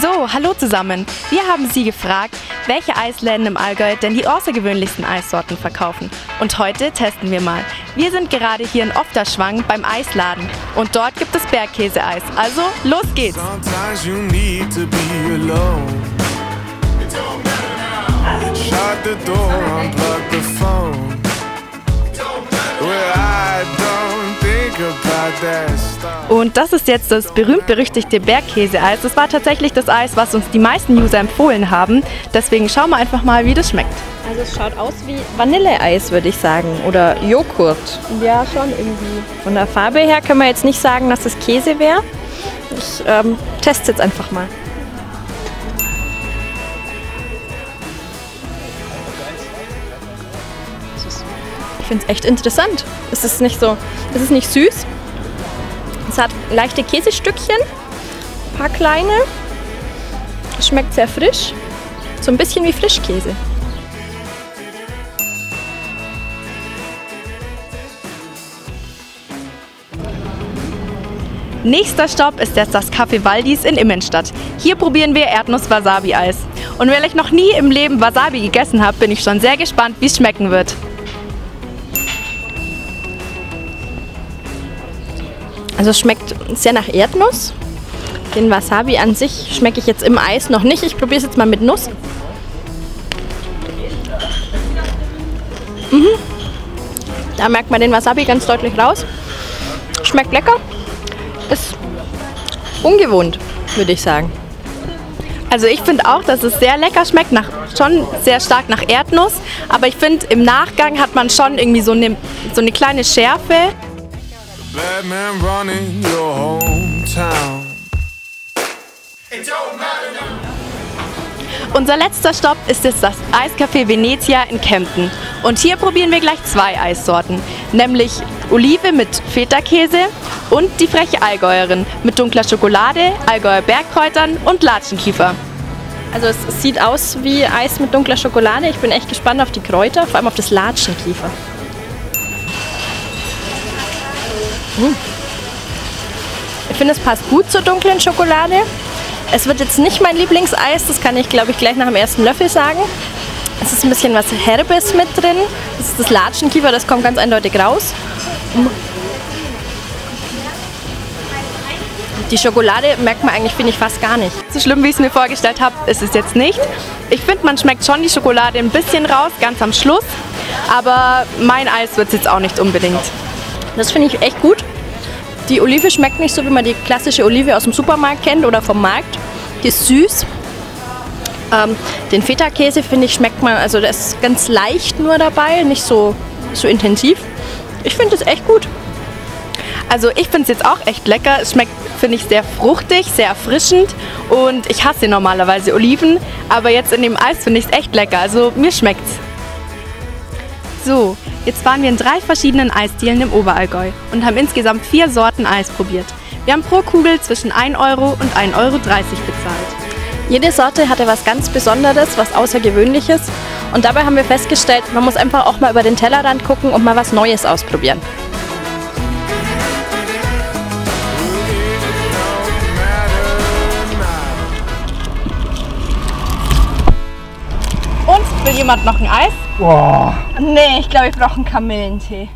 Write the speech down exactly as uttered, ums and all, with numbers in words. So, hallo zusammen. Wir haben Sie gefragt, welche Eisläden im Allgäu denn die außergewöhnlichsten Eissorten verkaufen. Und heute testen wir mal. Wir sind gerade hier in Ofterschwang beim Eisladen. Und dort gibt es Bergkäse-Eis. Also, los geht's! Und das ist jetzt das berühmt-berüchtigte Bergkäse-Eis. Das war tatsächlich das Eis, was uns die meisten User empfohlen haben. Deswegen schauen wir einfach mal, wie das schmeckt. Also es schaut aus wie Vanilleeis, würde ich sagen. Oder Joghurt. Ja, schon irgendwie. Von der Farbe her können wir jetzt nicht sagen, dass es Käse wäre. Ich ähm, teste jetzt einfach mal. Ich finde es echt interessant. Es ist nicht so, es ist nicht süß. Es hat leichte Käsestückchen, ein paar kleine. Es schmeckt sehr frisch, so ein bisschen wie Frischkäse. Nächster Stopp ist jetzt das Café Waldis in Immenstadt. Hier probieren wir Erdnuss-Wasabi-Eis. Und weil ich noch nie im Leben Wasabi gegessen habe, bin ich schon sehr gespannt, wie es schmecken wird. Also es schmeckt sehr nach Erdnuss. Den Wasabi an sich schmecke ich jetzt im Eis noch nicht. Ich probiere es jetzt mal mit Nuss. Mhm. Da merkt man den Wasabi ganz deutlich raus. Schmeckt lecker. Ist ungewohnt, würde ich sagen. Also ich finde auch, dass es sehr lecker schmeckt, nach, schon sehr stark nach Erdnuss. Aber ich finde, im Nachgang hat man schon irgendwie so eine, so eine kleine Schärfe. Bad man running your hometown. It don't matter now. Unser letzter Stopp ist jetzt das Eiscafé Venezia in Kempten. Und hier probieren wir gleich zwei Eissorten, nämlich Olive mit Feta-Käse und die freche Allgäuerin mit dunkler Schokolade, Allgäuer Bergkräutern und Latschenkiefer. Also es sieht aus wie Eis mit dunkler Schokolade. Ich bin echt gespannt auf die Kräuter, vor allem auf das Latschenkiefer. Ich finde, es passt gut zur dunklen Schokolade. Es wird jetzt nicht mein Lieblingseis, das kann ich, glaube ich, gleich nach dem ersten Löffel sagen. Es ist ein bisschen was Herbes mit drin. Das ist das Latschenkiefer, das kommt ganz eindeutig raus. Die Schokolade merkt man eigentlich, finde ich, fast gar nicht. So schlimm, wie ich es mir vorgestellt habe, ist es jetzt nicht. Ich finde, man schmeckt schon die Schokolade ein bisschen raus, ganz am Schluss. Aber mein Eis wird es jetzt auch nicht unbedingt. Das finde ich echt gut. Die Olive schmeckt nicht so, wie man die klassische Olive aus dem Supermarkt kennt oder vom Markt. Die ist süß. Ähm, den Feta-Käse, finde ich, schmeckt man, also der ist ganz leicht nur dabei, nicht so, so intensiv. Ich finde es echt gut. Also ich finde es jetzt auch echt lecker. Es schmeckt, finde ich, sehr fruchtig, sehr erfrischend. Und ich hasse normalerweise Oliven, aber jetzt in dem Eis finde ich es echt lecker. Also mir schmeckt's. So, jetzt waren wir in drei verschiedenen Eisdielen im Oberallgäu und haben insgesamt vier Sorten Eis probiert. Wir haben pro Kugel zwischen ein Euro und ein Euro dreißig bezahlt. Jede Sorte hatte was ganz Besonderes, was Außergewöhnliches, und dabei haben wir festgestellt, man muss einfach auch mal über den Tellerrand gucken und mal was Neues ausprobieren. Will jemand noch ein Eis? Boah. Nee, ich glaube, ich brauche einen Kamillentee.